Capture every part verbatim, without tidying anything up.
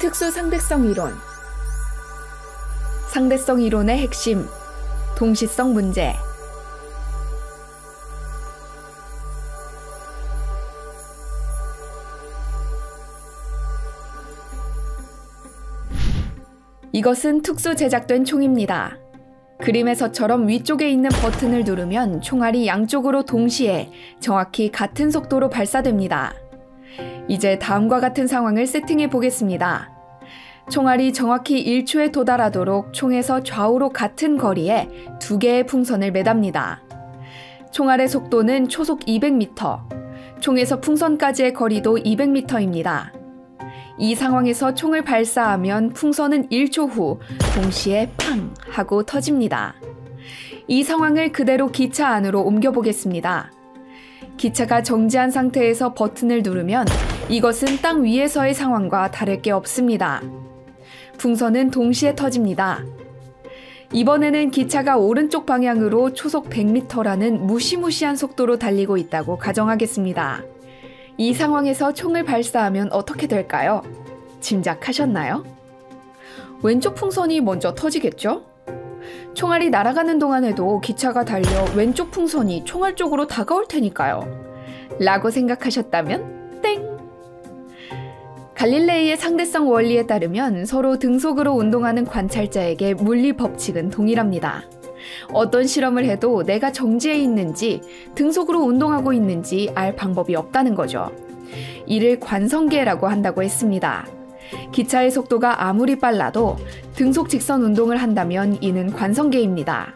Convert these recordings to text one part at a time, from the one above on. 특수상대성 이론. 상대성 이론의 핵심, 동시성 문제. 이것은 특수 제작된 총입니다. 그림에서처럼 위쪽에 있는 버튼을 누르면 총알이 양쪽으로 동시에 정확히 같은 속도로 발사됩니다. 이제 다음과 같은 상황을 세팅해 보겠습니다. 총알이 정확히 일 초에 도달하도록 총에서 좌우로 같은 거리에 두 개의 풍선을 매답니다. 총알의 속도는 초속 이백 미터, 총에서 풍선까지의 거리도 이백 미터입니다. 이 상황에서 총을 발사하면 풍선은 일 초 후 동시에 팡! 하고 터집니다. 이 상황을 그대로 기차 안으로 옮겨보겠습니다. 기차가 정지한 상태에서 버튼을 누르면 이것은 땅 위에서의 상황과 다를 게 없습니다. 풍선은 동시에 터집니다. 이번에는 기차가 오른쪽 방향으로 초속 백 미터라는 무시무시한 속도로 달리고 있다고 가정하겠습니다. 이 상황에서 총을 발사하면 어떻게 될까요? 짐작하셨나요? 왼쪽 풍선이 먼저 터지겠죠? 총알이 날아가는 동안에도 기차가 달려 왼쪽 풍선이 총알 쪽으로 다가올 테니까요. 라고 생각하셨다면 땡! 갈릴레이의 상대성 원리에 따르면 서로 등속으로 운동하는 관찰자에게 물리 법칙은 동일합니다. 어떤 실험을 해도 내가 정지해 있는지 등속으로 운동하고 있는지 알 방법이 없다는 거죠. 이를 관성계라고 한다고 했습니다. 기차의 속도가 아무리 빨라도 등속 직선 운동을 한다면 이는 관성계입니다.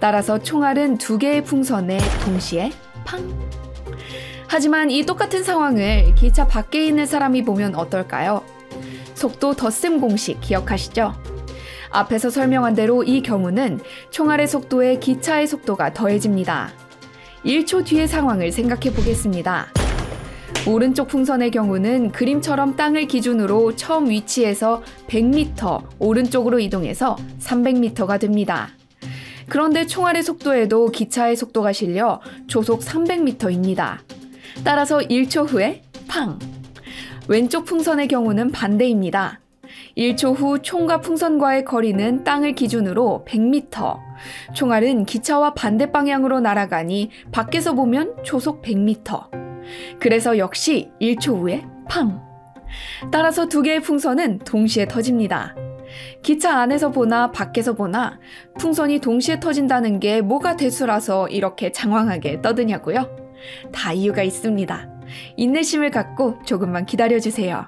따라서 총알은 두 개의 풍선에 동시에 팡! 하지만 이 똑같은 상황을 기차 밖에 있는 사람이 보면 어떨까요? 속도 덧셈 공식 기억하시죠? 앞에서 설명한 대로 이 경우는 총알의 속도에 기차의 속도가 더해집니다. 일 초 뒤의 상황을 생각해 보겠습니다. 오른쪽 풍선의 경우는 그림처럼 땅을 기준으로 처음 위치에서 백 미터 오른쪽으로 이동해서 삼백 미터가 됩니다. 그런데 총알의 속도에도 기차의 속도가 실려 초속 삼백 미터입니다. 따라서 일 초 후에 팡! 왼쪽 풍선의 경우는 반대입니다. 일 초 후 총과 풍선과의 거리는 땅을 기준으로 백 미터, 총알은 기차와 반대 방향으로 날아가니 밖에서 보면 초속 백 미터. 그래서 역시 일 초 후에 팡! 따라서 두 개의 풍선은 동시에 터집니다. 기차 안에서 보나 밖에서 보나 풍선이 동시에 터진다는 게 뭐가 대수라서 이렇게 장황하게 떠드냐고요? 다 이유가 있습니다. 인내심을 갖고 조금만 기다려주세요.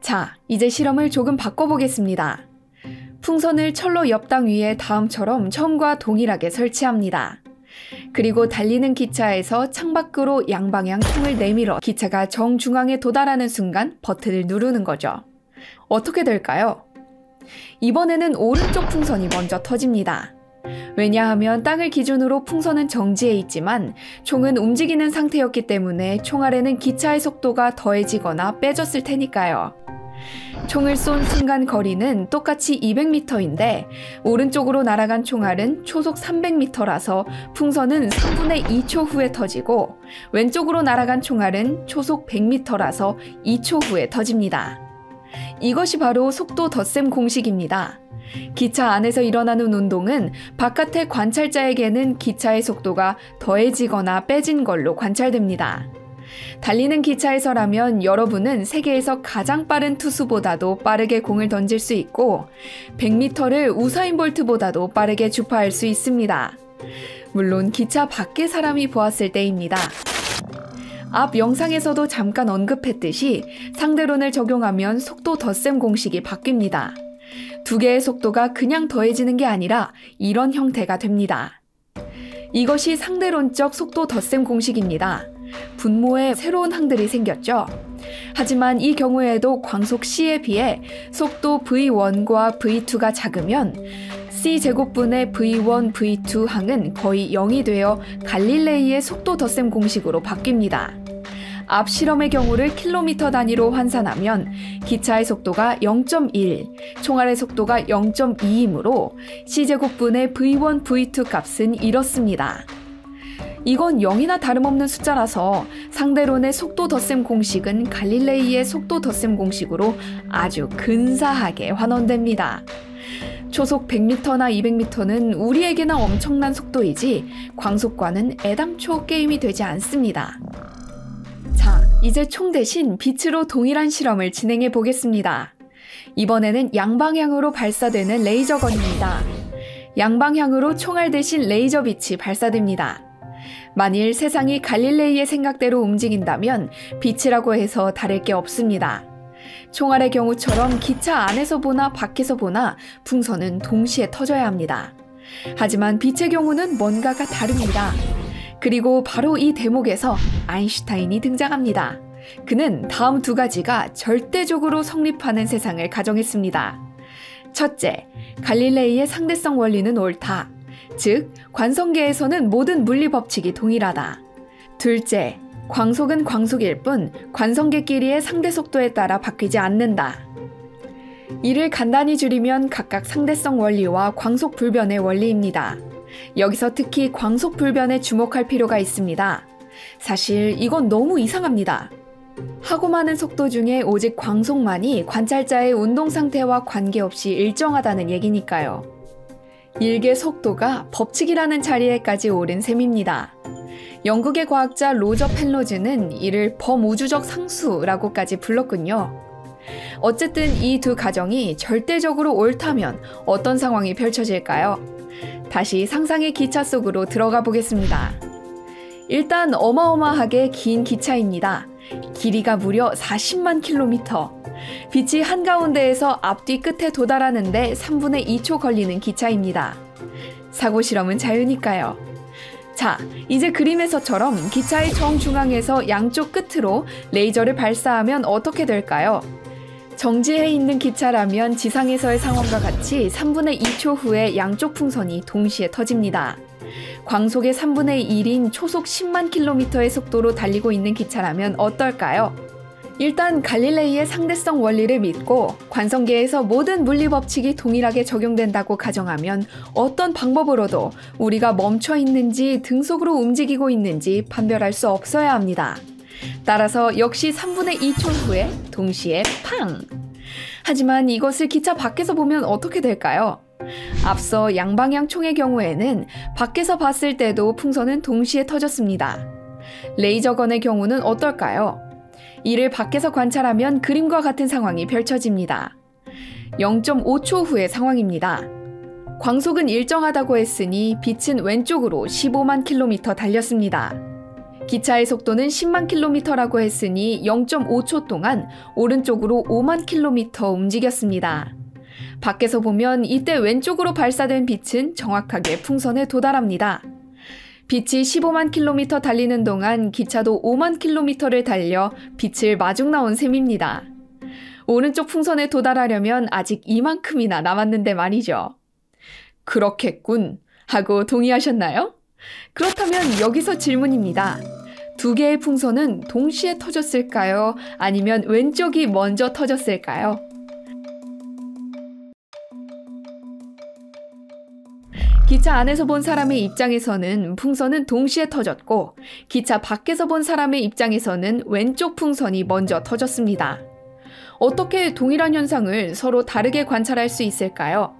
자, 이제 실험을 조금 바꿔보겠습니다. 풍선을 철로 옆 땅 위에 다음처럼 처음과 동일하게 설치합니다. 그리고 달리는 기차에서 창밖으로 양방향 총을 내밀어 기차가 정중앙에 도달하는 순간 버튼을 누르는 거죠. 어떻게 될까요? 이번에는 오른쪽 풍선이 먼저 터집니다. 왜냐하면 땅을 기준으로 풍선은 정지해 있지만 총은 움직이는 상태였기 때문에 총알에는 기차의 속도가 더해지거나 빼졌을 테니까요. 총을 쏜 순간 거리는 똑같이 이백 미터인데 오른쪽으로 날아간 총알은 초속 삼백 미터라서 풍선은 삼분의 이 초 후에 터지고 왼쪽으로 날아간 총알은 초속 백 미터라서 이 초 후에 터집니다. 이것이 바로 속도 덧셈 공식입니다. 기차 안에서 일어나는 운동은 바깥의 관찰자에게는 기차의 속도가 더해지거나 빼진 걸로 관찰됩니다. 달리는 기차에서라면 여러분은 세계에서 가장 빠른 투수보다도 빠르게 공을 던질 수 있고 백 미터를 우사인 볼트보다도 빠르게 주파할 수 있습니다. 물론 기차 밖의 사람이 보았을 때입니다. 앞 영상에서도 잠깐 언급했듯이 상대론을 적용하면 속도 덧셈 공식이 바뀝니다. 두 개의 속도가 그냥 더해지는 게 아니라 이런 형태가 됩니다. 이것이 상대론적 속도 덧셈 공식입니다. 분모에 새로운 항들이 생겼죠. 하지만 이 경우에도 광속 c에 비해 속도 브이 원과 브이 투가 작으면 c제곱분의 브이 원, 브이 투 항은 거의 영이 되어 갈릴레이의 속도 덧셈 공식으로 바뀝니다. 앞 실험의 경우를 킬로미터 단위로 환산하면 기차의 속도가 영 점 일, 총알의 속도가 영 점 이이므로 c제곱분의 브이 원, 브이 투 값은 이렇습니다. 이건 영이나 다름없는 숫자라서 상대론의 속도 덧셈 공식은 갈릴레이의 속도 덧셈 공식으로 아주 근사하게 환원됩니다. 초속 백 미터나 이백 미터는 우리에게나 엄청난 속도이지 광속과는 애당초 게임이 되지 않습니다. 자, 이제 총 대신 빛으로 동일한 실험을 진행해 보겠습니다. 이번에는 양방향으로 발사되는 레이저건입니다. 양방향으로 총알 대신 레이저 빛이 발사됩니다. 만일 세상이 갈릴레이의 생각대로 움직인다면 빛이라고 해서 다를 게 없습니다. 총알의 경우처럼 기차 안에서 보나 밖에서 보나 풍선은 동시에 터져야 합니다. 하지만 빛의 경우는 뭔가가 다릅니다. 그리고 바로 이 대목에서 아인슈타인이 등장합니다. 그는 다음 두 가지가 절대적으로 성립하는 세상을 가정했습니다. 첫째, 갈릴레이의 상대성 원리는 옳다. 즉, 관성계에서는 모든 물리 법칙이 동일하다. 둘째, 광속은 광속일 뿐 관성계끼리의 상대 속도에 따라 바뀌지 않는다. 이를 간단히 줄이면 각각 상대성 원리와 광속 불변의 원리입니다. 여기서 특히 광속 불변에 주목할 필요가 있습니다. 사실 이건 너무 이상합니다. 하고 많은 속도 중에 오직 광속만이 관찰자의 운동 상태와 관계없이 일정하다는 얘기니까요. 일개 속도가 법칙이라는 자리에까지 오른 셈입니다. 영국의 과학자 로저 펜로즈는 이를 범우주적 상수라고까지 불렀군요. 어쨌든 이 두 가정이 절대적으로 옳다면 어떤 상황이 펼쳐질까요? 다시 상상의 기차 속으로 들어가 보겠습니다. 일단 어마어마하게 긴 기차입니다. 길이가 무려 사십만 킬로미터. 빛이 한가운데에서 앞뒤 끝에 도달하는데 삼분의 이초 걸리는 기차입니다. 사고 실험은 자유니까요. 자, 이제 그림에서처럼 기차의 정중앙에서 양쪽 끝으로 레이저를 발사하면 어떻게 될까요? 정지해 있는 기차라면 지상에서의 상황과 같이 삼분의 이초 후에 양쪽 풍선이 동시에 터집니다. 광속의 삼분의 일인 초속 십만 킬로미터의 속도로 달리고 있는 기차라면 어떨까요? 일단 갈릴레이의 상대성 원리를 믿고 관성계에서 모든 물리 법칙이 동일하게 적용된다고 가정하면 어떤 방법으로도 우리가 멈춰 있는지 등속으로 움직이고 있는지 판별할 수 없어야 합니다. 따라서 역시 삼분의 이초 후에 동시에 팡! 하지만 이것을 기차 밖에서 보면 어떻게 될까요? 앞서 양방향 총의 경우에는 밖에서 봤을 때도 풍선은 동시에 터졌습니다. 레이저건의 경우는 어떨까요? 이를 밖에서 관찰하면 그림과 같은 상황이 펼쳐집니다. 영점오초 후의 상황입니다. 광속은 일정하다고 했으니 빛은 왼쪽으로 십오만 킬로미터 달렸습니다. 기차의 속도는 십만 킬로미터라고 했으니 영점오초 동안 오른쪽으로 오만 킬로미터 움직였습니다. 밖에서 보면 이때 왼쪽으로 발사된 빛은 정확하게 풍선에 도달합니다. 빛이 십오만 킬로미터 달리는 동안 기차도 오만 킬로미터를 달려 빛을 마중 나온 셈입니다. 오른쪽 풍선에 도달하려면 아직 이만큼이나 남았는데 말이죠. 그렇겠군 하고 동의하셨나요? 그렇다면 여기서 질문입니다. 두 개의 풍선은 동시에 터졌을까요? 아니면 왼쪽이 먼저 터졌을까요? 기차 안에서 본 사람의 입장에서는 풍선은 동시에 터졌고 기차 밖에서 본 사람의 입장에서는 왼쪽 풍선이 먼저 터졌습니다. 어떻게 동일한 현상을 서로 다르게 관찰할 수 있을까요?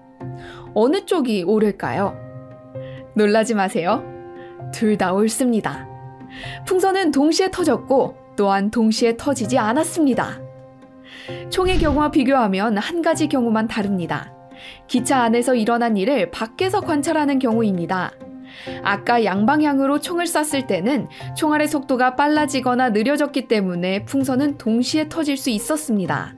어느 쪽이 옳을까요? 놀라지 마세요. 둘 다 옳습니다. 풍선은 동시에 터졌고 또한 동시에 터지지 않았습니다. 총의 경우와 비교하면 한 가지 경우만 다릅니다. 기차 안에서 일어난 일을 밖에서 관찰하는 경우입니다. 아까 양방향으로 총을 쐈을 때는 총알의 속도가 빨라지거나 느려졌기 때문에 풍선은 동시에 터질 수 있었습니다.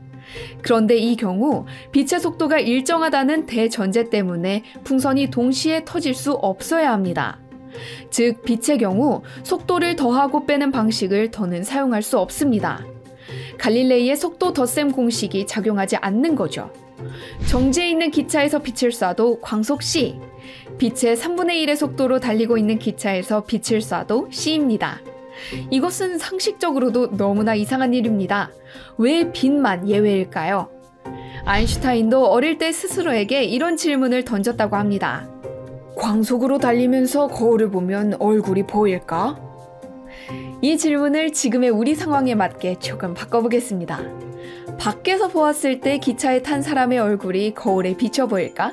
그런데 이 경우 빛의 속도가 일정하다는 대전제 때문에 풍선이 동시에 터질 수 없어야 합니다. 즉, 빛의 경우 속도를 더하고 빼는 방식을 더는 사용할 수 없습니다. 갈릴레이의 속도 덧셈 공식이 작용하지 않는 거죠. 정지해 있는 기차에서 빛을 쏴도 광속 C, 빛의 삼분의 일의 속도로 달리고 있는 기차에서 빛을 쏴도 C입니다. 이것은 상식적으로도 너무나 이상한 일입니다. 왜 빛만 예외일까요? 아인슈타인도 어릴 때 스스로에게 이런 질문을 던졌다고 합니다. 광속으로 달리면서 거울을 보면 얼굴이 보일까? 이 질문을 지금의 우리 상황에 맞게 조금 바꿔보겠습니다. 밖에서 보았을 때 기차에 탄 사람의 얼굴이 거울에 비쳐 보일까?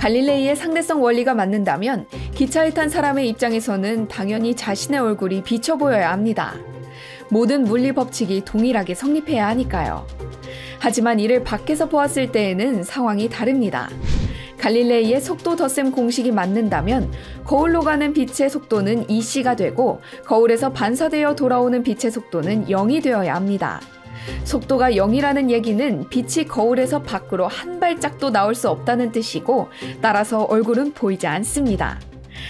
갈릴레이의 상대성 원리가 맞는다면 기차에 탄 사람의 입장에서는 당연히 자신의 얼굴이 비쳐 보여야 합니다. 모든 물리 법칙이 동일하게 성립해야 하니까요. 하지만 이를 밖에서 보았을 때에는 상황이 다릅니다. 갈릴레이의 속도 덧셈 공식이 맞는다면 거울로 가는 빛의 속도는 이씨가 되고 거울에서 반사되어 돌아오는 빛의 속도는 영이 되어야 합니다. 속도가 영이라는 얘기는 빛이 거울에서 밖으로 한 발짝도 나올 수 없다는 뜻이고 따라서 얼굴은 보이지 않습니다.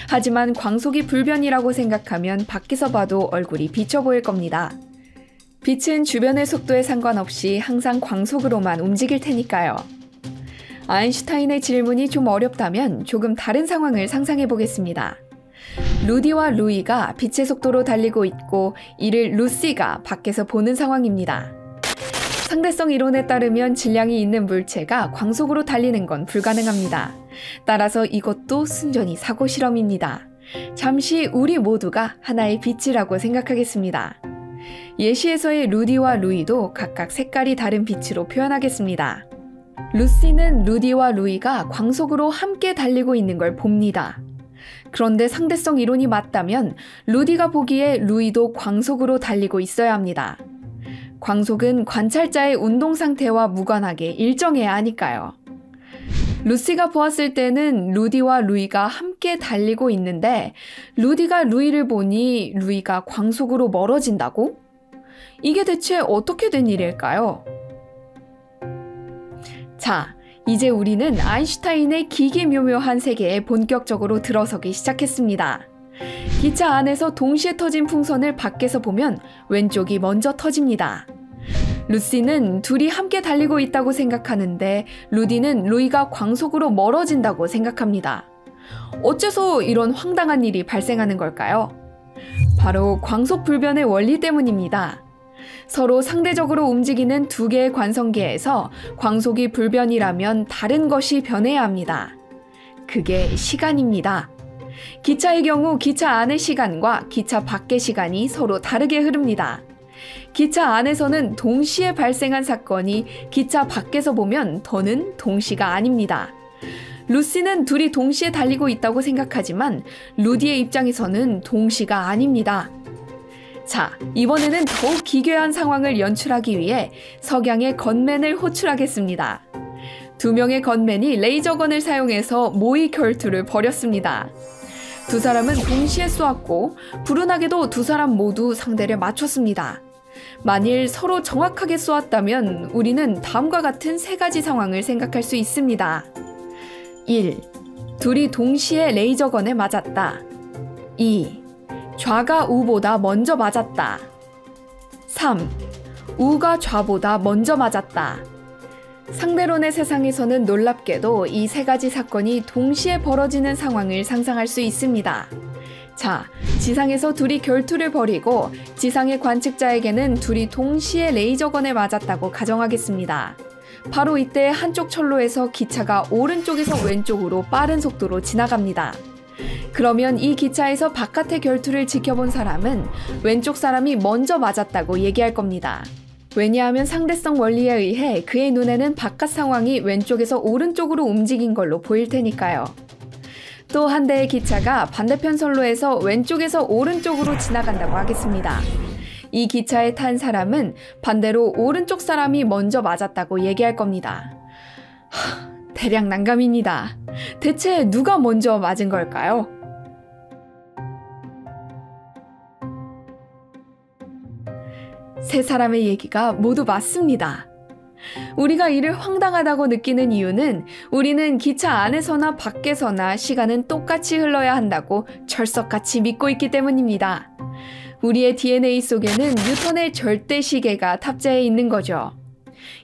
하지만 광속이 불변이라고 생각하면 밖에서 봐도 얼굴이 비쳐 보일 겁니다. 빛은 주변의 속도에 상관없이 항상 광속으로만 움직일 테니까요. 아인슈타인의 질문이 좀 어렵다면 조금 다른 상황을 상상해 보겠습니다. 루디와 루이가 빛의 속도로 달리고 있고 이를 루시가 밖에서 보는 상황입니다. 상대성 이론에 따르면 질량이 있는 물체가 광속으로 달리는 건 불가능합니다. 따라서 이것도 순전히 사고 실험입니다. 잠시 우리 모두가 하나의 빛이라고 생각하겠습니다. 예시에서의 루디와 루이도 각각 색깔이 다른 빛으로 표현하겠습니다. 루시는 루디와 루이가 광속으로 함께 달리고 있는 걸 봅니다. 그런데 상대성 이론이 맞다면 루디가 보기에 루이도 광속으로 달리고 있어야 합니다. 광속은 관찰자의 운동 상태와 무관하게 일정해야 하니까요. 루시가 보았을 때는 루디와 루이가 함께 달리고 있는데 루디가 루이를 보니 루이가 광속으로 멀어진다고? 이게 대체 어떻게 된 일일까요? 자, 이제 우리는 아인슈타인의 기기묘묘한 세계에 본격적으로 들어서기 시작했습니다. 기차 안에서 동시에 터진 풍선을 밖에서 보면 왼쪽이 먼저 터집니다. 루시는 둘이 함께 달리고 있다고 생각하는데 루디는 루이가 광속으로 멀어진다고 생각합니다. 어째서 이런 황당한 일이 발생하는 걸까요? 바로 광속 불변의 원리 때문입니다. 서로 상대적으로 움직이는 두 개의 관성계에서 광속이 불변이라면 다른 것이 변해야 합니다. 그게 시간입니다. 기차의 경우 기차 안의 시간과 기차 밖의 시간이 서로 다르게 흐릅니다. 기차 안에서는 동시에 발생한 사건이 기차 밖에서 보면 더는 동시가 아닙니다. 루시는 둘이 동시에 달리고 있다고 생각하지만 루디의 입장에서는 동시가 아닙니다. 자, 이번에는 더욱 기괴한 상황을 연출하기 위해 석양의 건맨을 호출하겠습니다. 두 명의 건맨이 레이저건을 사용해서 모의 결투를 벌였습니다. 두 사람은 동시에 쏘았고 불운하게도 두 사람 모두 상대를 맞췄습니다. 만일 서로 정확하게 쏘았다면 우리는 다음과 같은 세 가지 상황을 생각할 수 있습니다. 일. 둘이 동시에 레이저건에 맞았다. 이. 좌가 우보다 먼저 맞았다. 삼. 우가 좌보다 먼저 맞았다. 상대론의 세상에서는 놀랍게도 이 세 가지 사건이 동시에 벌어지는 상황을 상상할 수 있습니다. 자, 지상에서 둘이 결투를 벌이고 지상의 관측자에게는 둘이 동시에 레이저건에 맞았다고 가정하겠습니다. 바로 이때 한쪽 철로에서 기차가 오른쪽에서 왼쪽으로 빠른 속도로 지나갑니다. 그러면 이 기차에서 바깥의 결투를 지켜본 사람은 왼쪽 사람이 먼저 맞았다고 얘기할 겁니다. 왜냐하면 상대성 원리에 의해 그의 눈에는 바깥 상황이 왼쪽에서 오른쪽으로 움직인 걸로 보일 테니까요. 또 한 대의 기차가 반대편 선로에서 왼쪽에서 오른쪽으로 지나간다고 하겠습니다. 이 기차에 탄 사람은 반대로 오른쪽 사람이 먼저 맞았다고 얘기할 겁니다. 하, 대략 난감입니다. 대체 누가 먼저 맞은 걸까요? 세 사람의 얘기가 모두 맞습니다. 우리가 이를 황당하다고 느끼는 이유는 우리는 기차 안에서나 밖에서나 시간은 똑같이 흘러야 한다고 철석같이 믿고 있기 때문입니다. 우리의 디엔에이 속에는 뉴턴의 절대시계가 탑재해 있는 거죠.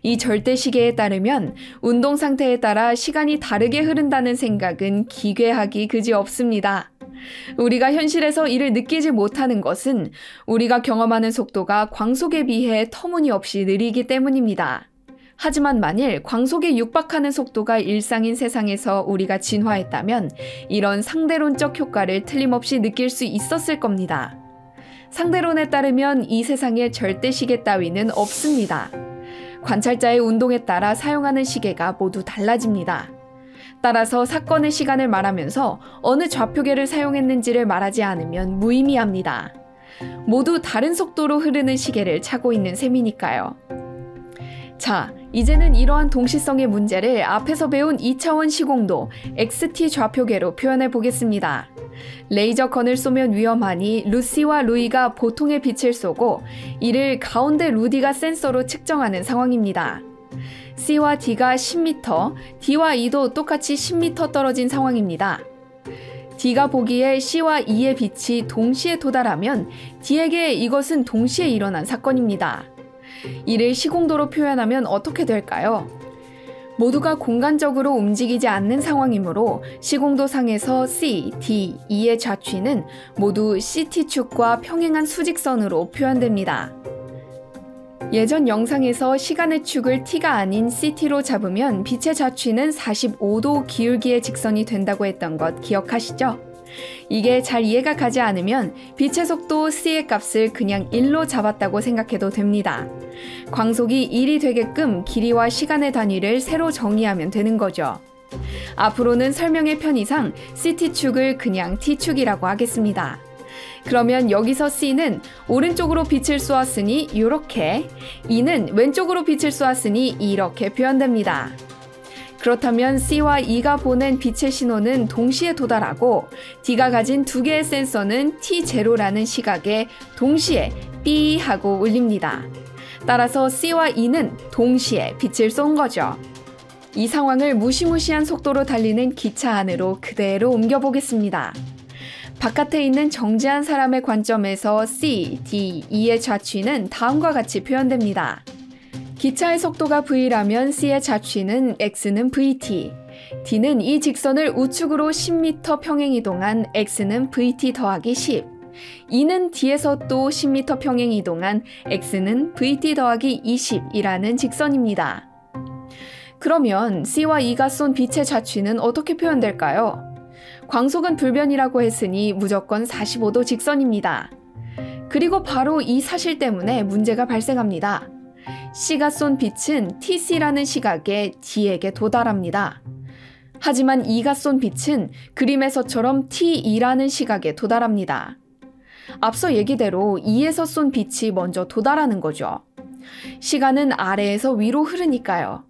이 절대시계에 따르면 운동 상태에 따라 시간이 다르게 흐른다는 생각은 기괴하기 그지없습니다. 우리가 현실에서 이를 느끼지 못하는 것은 우리가 경험하는 속도가 광속에 비해 터무니없이 느리기 때문입니다. 하지만 만일 광속에 육박하는 속도가 일상인 세상에서 우리가 진화했다면 이런 상대론적 효과를 틀림없이 느낄 수 있었을 겁니다. 상대론에 따르면 이 세상에 절대 시계 따위는 없습니다. 관찰자의 운동에 따라 사용하는 시계가 모두 달라집니다. 따라서 사건의 시간을 말하면서 어느 좌표계를 사용했는지를 말하지 않으면 무의미합니다. 모두 다른 속도로 흐르는 시계를 차고 있는 셈이니까요. 자, 이제는 이러한 동시성의 문제를 앞에서 배운 이 차원 시공도 엑스 티 좌표계로 표현해 보겠습니다. 레이저건을 쏘면 위험하니 루시와 루이가 보통의 빛을 쏘고 이를 가운데 루디가 센서로 측정하는 상황입니다. C와 D가 십 미터, D와 E도 똑같이 십 미터 떨어진 상황입니다. D가 보기에 C와 E의 빛이 동시에 도달하면 D에게 이것은 동시에 일어난 사건입니다. 이를 시공도로 표현하면 어떻게 될까요? 모두가 공간적으로 움직이지 않는 상황이므로 시공도상에서 C, D, E의 좌취는 모두 씨 티 축과 평행한 수직선으로 표현됩니다. 예전 영상에서 시간의 축을 t가 아닌 씨 티로 잡으면 빛의 좌취는 사십오 도 기울기의 직선이 된다고 했던 것 기억하시죠? 이게 잘 이해가 가지 않으면 빛의 속도 c의 값을 그냥 일로 잡았다고 생각해도 됩니다. 광속이 일이 되게끔 길이와 시간의 단위를 새로 정의하면 되는 거죠. 앞으로는 설명의 편의상 씨 티 축을 그냥 티 축이라고 하겠습니다. 그러면 여기서 C는 오른쪽으로 빛을 쏘았으니 요렇게, E는 왼쪽으로 빛을 쏘았으니 이렇게 표현됩니다. 그렇다면 C와 E가 보낸 빛의 신호는 동시에 도달하고 D가 가진 두 개의 센서는 티 제로라는 시각에 동시에 삐 하고 울립니다. 따라서 C와 E는 동시에 빛을 쏜 거죠. 이 상황을 무시무시한 속도로 달리는 기차 안으로 그대로 옮겨보겠습니다. 바깥에 있는 정지한 사람의 관점에서 C, D, E의 좌취는 다음과 같이 표현됩니다. 기차의 속도가 V라면 C의 좌취는 X는 브이 티, D는 이 직선을 우측으로 십 미터 평행 이동한 X는 브이 티 더하기 십, E는 D에서 또 십 미터 평행 이동한 X는 브이 티 더하기 이십이라는 직선입니다. 그러면 C와 E가 쏜 빛의 좌취는 어떻게 표현될까요? 광속은 불변이라고 했으니 무조건 사십오 도 직선입니다. 그리고 바로 이 사실 때문에 문제가 발생합니다. C가 쏜 빛은 티 씨라는 시각에 D에게 도달합니다. 하지만 E가 쏜 빛은 그림에서처럼 티 이라는 시각에 도달합니다. 앞서 얘기대로 E에서 쏜 빛이 먼저 도달하는 거죠. 시간은 아래에서 위로 흐르니까요.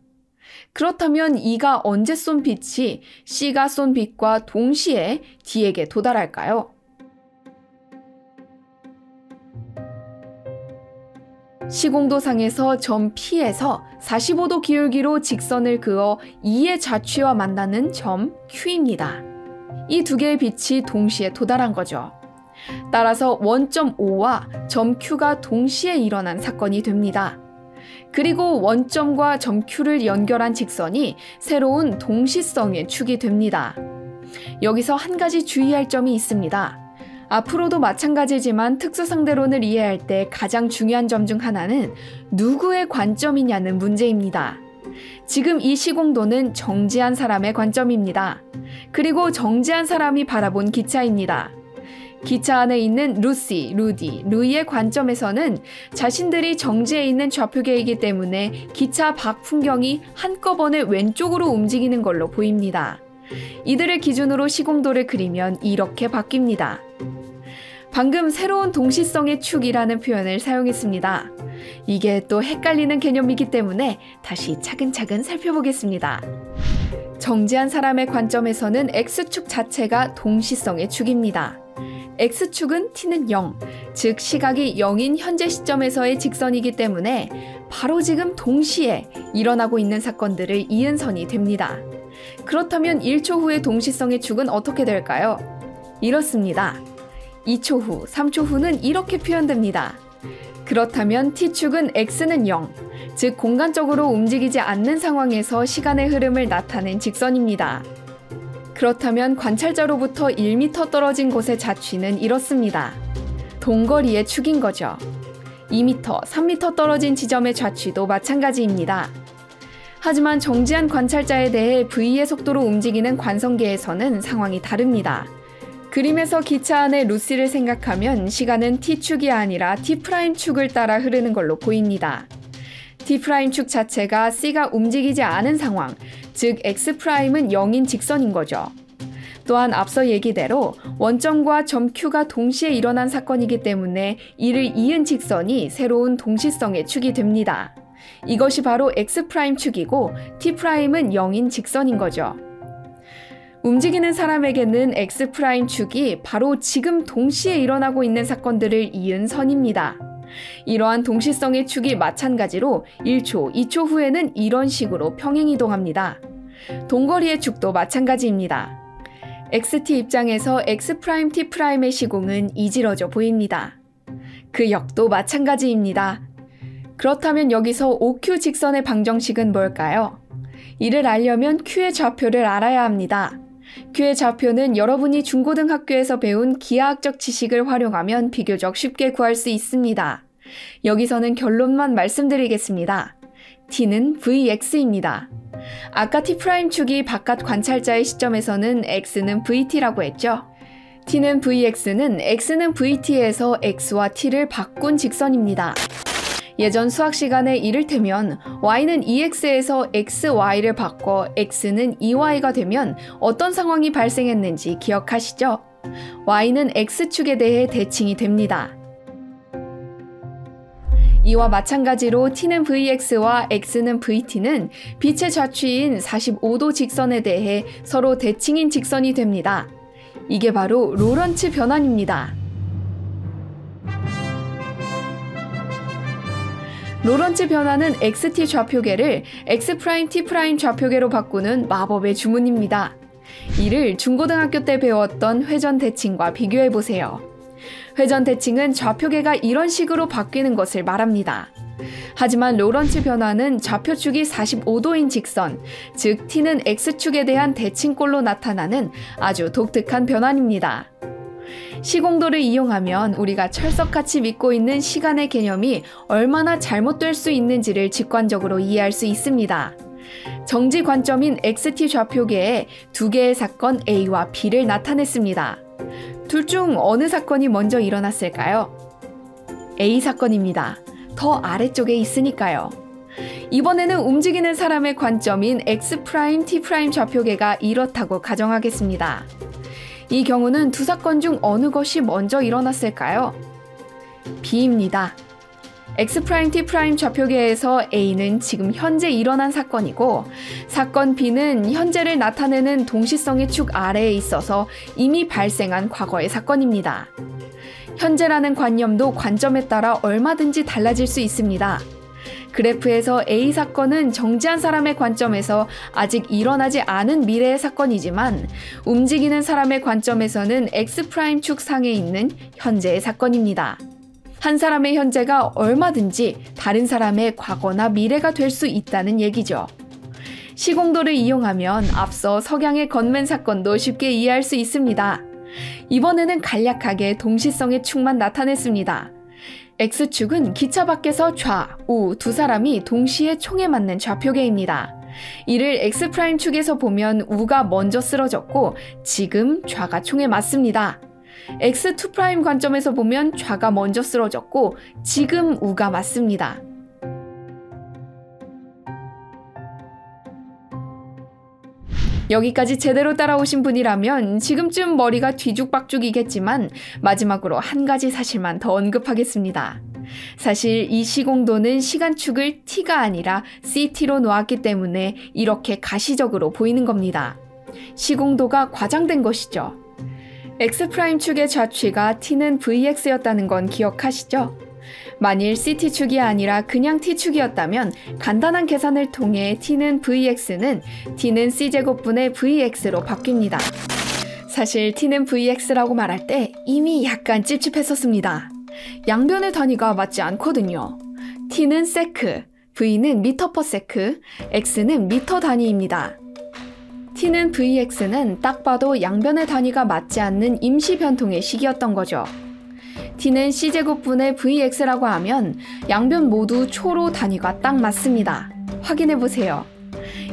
그렇다면 E가 언제 쏜 빛이 C가 쏜 빛과 동시에 D에게 도달할까요? 시공도상에서 점 P에서 사십오 도 기울기로 직선을 그어 E의 좌취와 만나는 점 Q입니다. 이 두 개의 빛이 동시에 도달한 거죠. 따라서 일 점 오와 점 Q가 동시에 일어난 사건이 됩니다. 그리고 원점과 점 Q를 연결한 직선이 새로운 동시성의 축이 됩니다. 여기서 한 가지 주의할 점이 있습니다. 앞으로도 마찬가지지만 특수상대론을 이해할 때 가장 중요한 점 중 하나는 누구의 관점이냐는 문제입니다. 지금 이 시공도는 정지한 사람의 관점입니다. 그리고 정지한 사람이 바라본 기차입니다. 기차 안에 있는 루시, 루디, 루이의 관점에서는 자신들이 정지해 있는 좌표계이기 때문에 기차 밖 풍경이 한꺼번에 왼쪽으로 움직이는 걸로 보입니다. 이들을 기준으로 시공도를 그리면 이렇게 바뀝니다. 방금 새로운 동시성의 축이라는 표현을 사용했습니다. 이게 또 헷갈리는 개념이기 때문에 다시 차근차근 살펴보겠습니다. 정지한 사람의 관점에서는 엑스 축 자체가 동시성의 축입니다. 엑스 축은 t는 영, 즉 시각이 영인 현재 시점에서의 직선이기 때문에 바로 지금 동시에 일어나고 있는 사건들을 이은 선이 됩니다. 그렇다면 일 초 후의 동시성의 축은 어떻게 될까요? 이렇습니다. 이 초 후, 삼 초 후는 이렇게 표현됩니다. 그렇다면 티 축은 x는 영, 즉 공간적으로 움직이지 않는 상황에서 시간의 흐름을 나타낸 직선입니다. 그렇다면 관찰자로부터 일 미터 떨어진 곳의 좌취는 이렇습니다. 동거리의 축인 거죠. 이 미터, 삼 미터 떨어진 지점의 좌취도 마찬가지입니다. 하지만 정지한 관찰자에 대해 V의 속도로 움직이는 관성계에서는 상황이 다릅니다. 그림에서 기차 안에 루시를 생각하면 시간은 T축이 아니라 T'축을 따라 흐르는 걸로 보입니다. T'축 자체가 C가 움직이지 않은 상황, 즉 X'은 영인 직선인 거죠. 또한 앞서 얘기대로 원점과 점 Q가 동시에 일어난 사건이기 때문에 이를 이은 직선이 새로운 동시성의 축이 됩니다. 이것이 바로 X'축이고 T'은 영인 직선인 거죠. 움직이는 사람에게는 X'축이 바로 지금 동시에 일어나고 있는 사건들을 이은 선입니다. 이러한 동시성의 축이 마찬가지로 일 초, 이 초 후에는 이런 식으로 평행이동합니다. 동거리의 축도 마찬가지입니다. 엑스 티 입장에서 X'T'의 시공은 이질어져 보입니다. 그 역도 마찬가지입니다. 그렇다면 여기서 오 큐 직선의 방정식은 뭘까요? 이를 알려면 Q의 좌표를 알아야 합니다. Q의 좌표는 여러분이 중고등학교에서 배운 기하학적 지식을 활용하면 비교적 쉽게 구할 수 있습니다. 여기서는 결론만 말씀드리겠습니다. T는 브이엑스입니다. 아까 T'축이 바깥 관찰자의 시점에서는 X는 브이티라고 했죠? T는 브이엑스는 X는 브이티에서 X와 T를 바꾼 직선입니다. 예전 수학 시간에 이를테면 Y는 이 엑스에서 엑스 와이를 바꿔 X는 이 와이가 되면 어떤 상황이 발생했는지 기억하시죠? Y는 X축에 대해 대칭이 됩니다. 이와 마찬가지로 T는 브이엑스와 X는 브이티는 빛의 좌취인 사십오 도 직선에 대해 서로 대칭인 직선이 됩니다. 이게 바로 로런츠 변환입니다. 로런츠 변환은 엑스 티 좌표계를 X'T' 좌표계로 바꾸는 마법의 주문입니다. 이를 중고등학교 때 배웠던 회전 대칭과 비교해보세요. 회전 대칭은 좌표계가 이런 식으로 바뀌는 것을 말합니다. 하지만 로런츠 변환은 좌표축이 사십오 도인 직선, 즉 T는 X축에 대한 대칭꼴로 나타나는 아주 독특한 변환입니다. 시공도를 이용하면 우리가 철석같이 믿고 있는 시간의 개념이 얼마나 잘못될 수 있는지를 직관적으로 이해할 수 있습니다. 정지 관점인 엑스 티 좌표계에 두 개의 사건 A와 B를 나타냈습니다. 둘 중 어느 사건이 먼저 일어났을까요? A 사건입니다. 더 아래쪽에 있으니까요. 이번에는 움직이는 사람의 관점인 X'T' 좌표계가 이렇다고 가정하겠습니다. 이 경우는 두 사건 중 어느 것이 먼저 일어났을까요? B입니다. X'T' 좌표계에서 A는 지금 현재 일어난 사건이고 사건 B는 현재를 나타내는 동시성의 축 아래에 있어서 이미 발생한 과거의 사건입니다. 현재라는 관념도 관점에 따라 얼마든지 달라질 수 있습니다. 그래프에서 A 사건은 정지한 사람의 관점에서 아직 일어나지 않은 미래의 사건이지만 움직이는 사람의 관점에서는 X'축 상에 있는 현재의 사건입니다. 한 사람의 현재가 얼마든지 다른 사람의 과거나 미래가 될 수 있다는 얘기죠. 시공도를 이용하면 앞서 석양의 건맨 사건도 쉽게 이해할 수 있습니다. 이번에는 간략하게 동시성의 축만 나타냈습니다. X축은 기차 밖에서 좌, 우 두 사람이 동시에 총에 맞는 좌표계입니다. 이를 X'축에서 보면 우가 먼저 쓰러졌고 지금 좌가 총에 맞습니다. 엑스 투' 관점에서 보면 좌가 먼저 쓰러졌고 지금 우가 맞습니다. 여기까지 제대로 따라오신 분이라면 지금쯤 머리가 뒤죽박죽이겠지만 마지막으로 한 가지 사실만 더 언급하겠습니다. 사실 이 시공도는 시간축을 T가 아니라 씨티로 놓았기 때문에 이렇게 가시적으로 보이는 겁니다. 시공도가 과장된 것이죠. X'축의 좌취가 T는 브이엑스였다는 건 기억하시죠? 만일 씨티축이 아니라 그냥 T축이었다면 간단한 계산을 통해 T는 브이엑스는 T는 C제곱분의 브이엑스로 바뀝니다. 사실 T는 브이엑스라고 말할 때 이미 약간 찝찝했었습니다. 양변의 단위가 맞지 않거든요. T는 세크, V는 미터 퍼 세크, X는 미터 단위입니다. T는 브이엑스는 딱 봐도 양변의 단위가 맞지 않는 임시 변통의 식이었던 거죠. T는 C제곱분의 브이엑스라고 하면 양변 모두 초로 단위가 딱 맞습니다. 확인해보세요.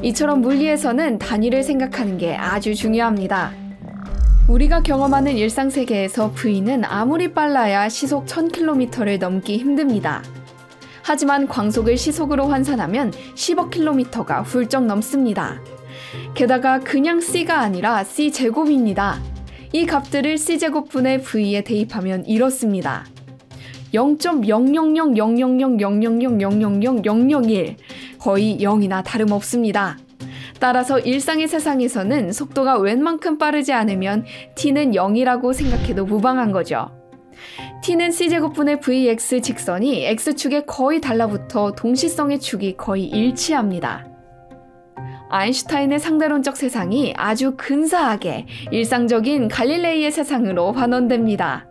이처럼 물리에서는 단위를 생각하는 게 아주 중요합니다. 우리가 경험하는 일상세계에서 V는 아무리 빨라야 시속 천 킬로미터를 넘기 힘듭니다. 하지만 광속을 시속으로 환산하면 십억 킬로미터가 훌쩍 넘습니다. 게다가 그냥 C가 아니라 C제곱입니다. 이 값들을 C제곱분의 V에 대입하면 이렇습니다. 영 점 영영영영영영영영영영영일 거의 영이나 다름없습니다. 따라서 일상의 세상에서는 속도가 웬만큼 빠르지 않으면 t는 영이라고 생각해도 무방한 거죠. t는 c제곱분의 vx 직선이 x축에 거의 달라붙어 동시성의 축이 거의 일치합니다. 아인슈타인의 상대론적 세상이 아주 근사하게 일상적인 갈릴레이의 세상으로 환원됩니다.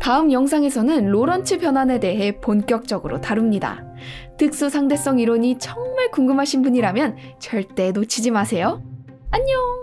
다음 영상에서는 로런츠 변환에 대해 본격적으로 다룹니다. 특수상대성 이론이 정말 궁금하신 분이라면 절대 놓치지 마세요. 안녕!